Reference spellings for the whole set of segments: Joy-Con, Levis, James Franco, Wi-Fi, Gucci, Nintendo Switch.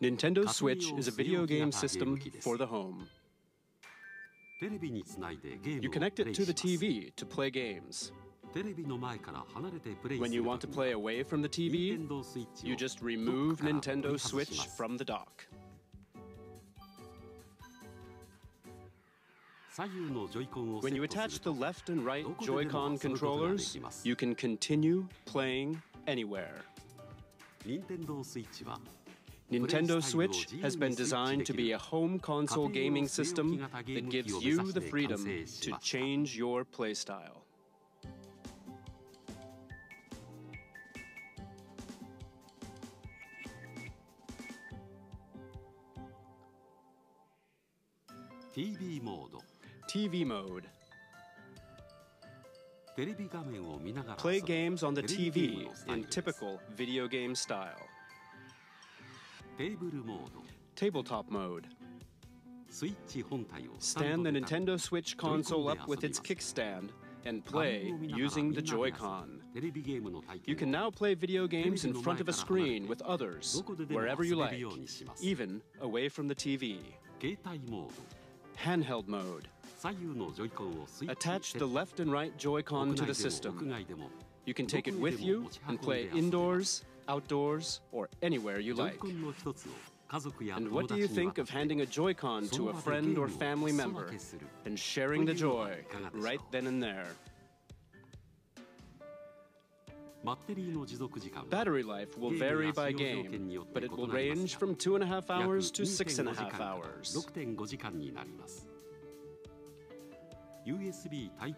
Nintendo Switch is a video game system for the home. You connect it to the TV to play games. When you want to play away from the TV, you just remove Nintendo Switch from the dock. When you attach the left and right Joy-Con controllers, you can continue playing anywhere. Nintendo Switch has been designed to be a home console gaming system that gives you the freedom to change your playstyle. TV mode. Play games on the TV in typical video game style. Tabletop mode. Stand the Nintendo Switch console up with its kickstand and play using the Joy-Con. You can now play video games in front of a screen with others, wherever you like, even away from the TV. Handheld mode. Attach the left and right Joy-Con to the system. You can take it with you and play indoors, outdoors, or anywhere you like. And what do you think of handing a Joy-Con to a friend or family member and sharing the joy right then and there? Battery life will vary by game, but it will range from 2.5 hours to 6.5 hours.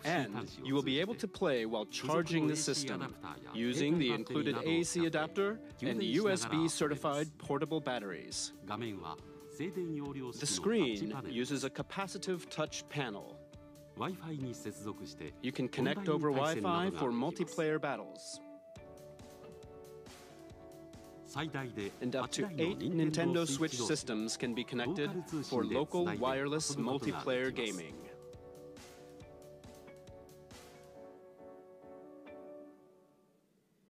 And you will be able to play while charging the system using the included AC adapter and USB-certified portable batteries. The screen uses a capacitive touch panel. You can connect over Wi-Fi for multiplayer battles. And up to 8 Nintendo Switch systems can be connected for local wireless multiplayer gaming.